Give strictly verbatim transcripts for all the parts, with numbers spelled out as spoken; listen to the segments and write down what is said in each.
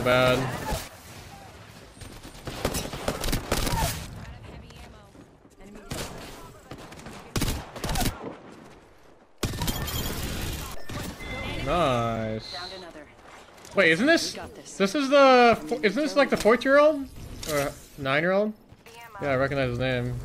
so bad. Nice. Wait, isn't this? This is the. Isn't this like the fourth-year-old or nine-year-old? Yeah, I recognize his name.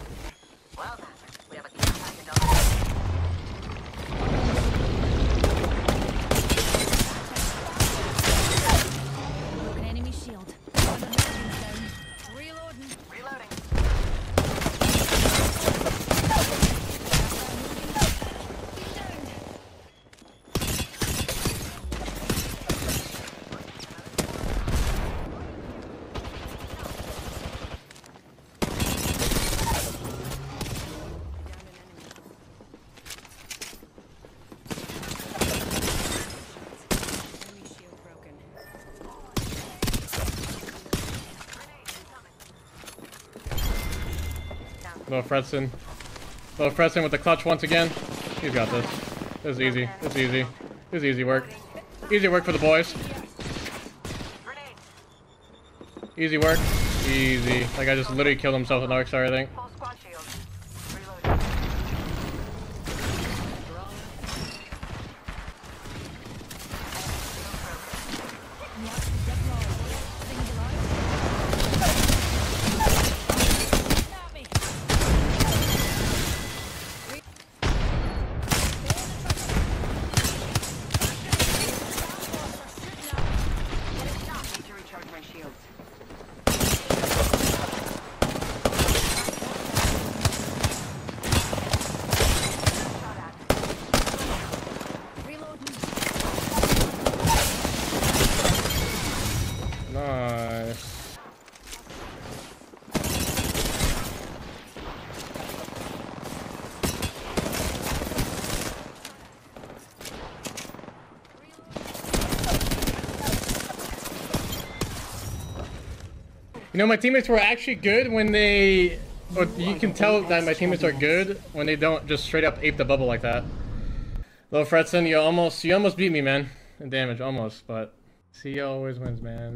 Little Fredson. Little Fredson with the clutch once again. He's got this. This is easy. This is easy. This is easy work. Easy work for the boys. Easy work. Easy. Like, I just literally killed himself with an arc star, I think. You know, my teammates were actually good when they... Or you can tell that my teammates are good when they don't just straight up ape the bubble like that. Little Fredson, you almost, you almost beat me, man. In damage, almost, but... C always wins, man.